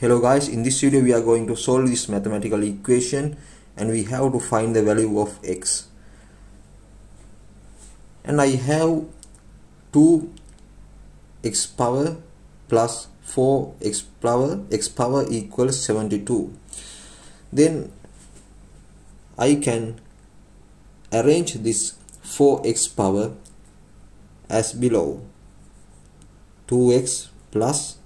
Hello guys, in this video we are going to solve this mathematical equation and we have to find the value of x. And I have 2x power plus 4x power, x power equals 72. Then I can arrange this 4x power as below: 2x plus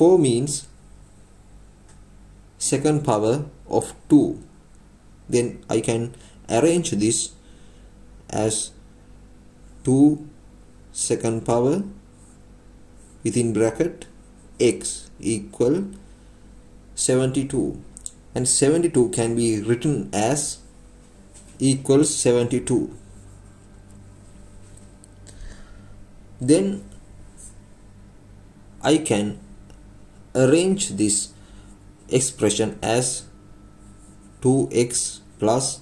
4 means second power of 2. Then I can arrange this as 2 second power within bracket x equal 72, and 72 can be written as equals 72. Then I can arrange this expression as 2x plus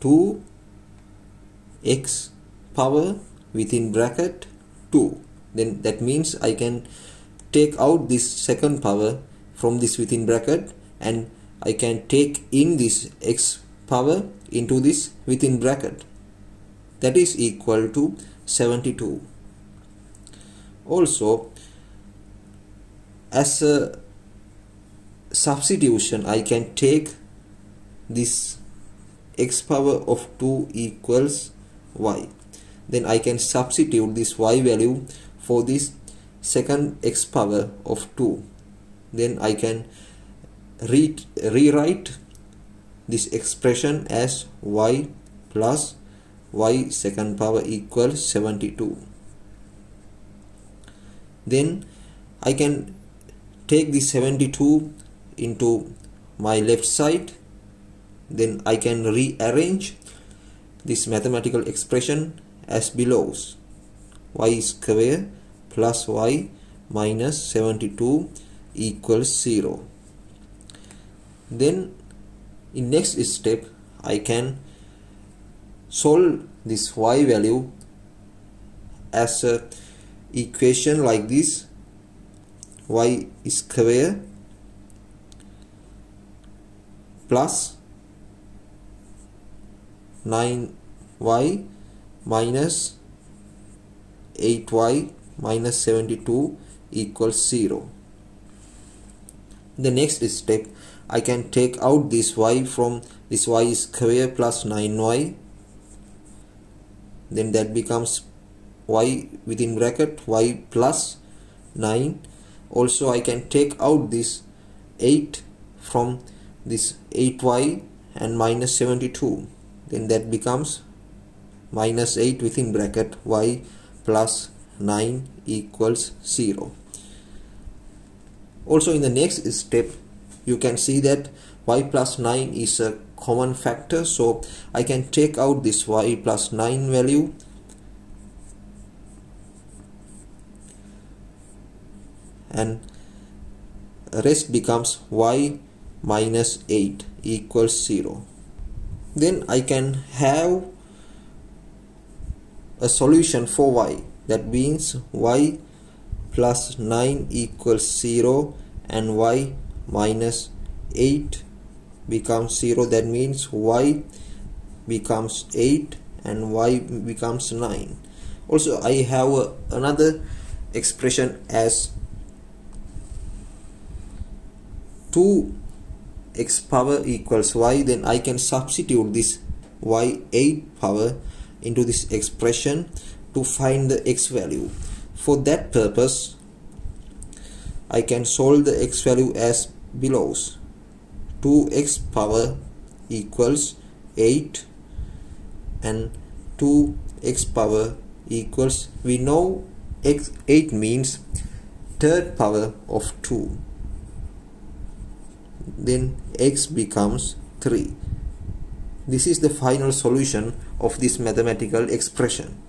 2x power within bracket 2. Then that means I can take out this second power from this within bracket, and I can take in this x power into this within bracket. That is equal to 72. Also, as a substitution, I can take this x power of 2 equals y. Then I can substitute this y value for this second x power of 2. Then I can rewrite this expression as y plus y second power equals 72. Then I can take the 72 into my left side. Then I can rearrange this mathematical expression as belows: y square plus y minus 72 equals 0. Then in next step I can solve this y value as a equation like this: y square plus 9y minus 8y minus 72 equals 0. The next step, I can take out this y from this y square plus 9y. Then that becomes y within bracket y plus 9. Also, I can take out this 8 from this 8y and minus 72. Then that becomes minus 8 within bracket y plus 9 equals 0. Also, in the next step, you can see that y plus 9 is a common factor, so I can take out this y plus 9 value. And rest becomes y minus 8 equals 0. Then I can have a solution for y. That means y plus 9 equals 0 and y minus 8 becomes 0. That means y becomes 8 and y becomes 9. Also, I have another expression as 2x power equals y. Then I can substitute this y 8 power into this expression to find the x value. For that purpose, I can solve the x value as belows: 2x power equals 8 and 2x power equals, we know x 8 means third power of 2. Then x becomes 3. This is the final solution of this mathematical expression.